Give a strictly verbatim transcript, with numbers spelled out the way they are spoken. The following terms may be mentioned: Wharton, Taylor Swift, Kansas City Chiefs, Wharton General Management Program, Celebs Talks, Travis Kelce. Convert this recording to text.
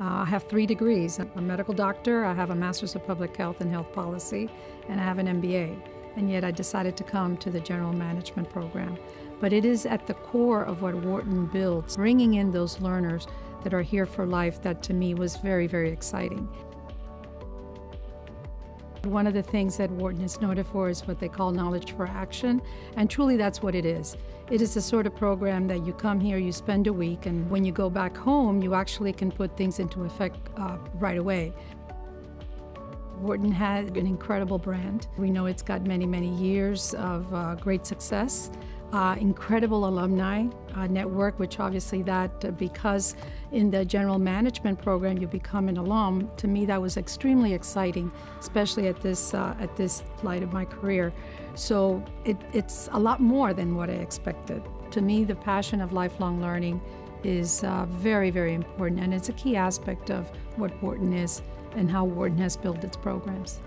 Uh, I have three degrees. I'm a medical doctor, I have a Master's of Public Health and Health Policy, and I have an M B A. And yet I decided to come to the General Management Program. But it is at the core of what Wharton builds, bringing in those learners that are here for life. That to me was very, very exciting. One of the things that Wharton is noted for is what they call knowledge for action, and truly that's what it is. It is the sort of program that you come here, you spend a week, and when you go back home, you actually can put things into effect uh, right away. Wharton has an incredible brand. We know it's got many, many years of uh, great success. Uh, incredible alumni uh, network, which obviously that uh, because in the general management program you become an alum, to me that was extremely exciting, especially at this uh, at this light of my career. So it, it's a lot more than what I expected. To me, the passion of lifelong learning is uh, very, very important, and it's a key aspect of what Wharton is and how Wharton has built its programs.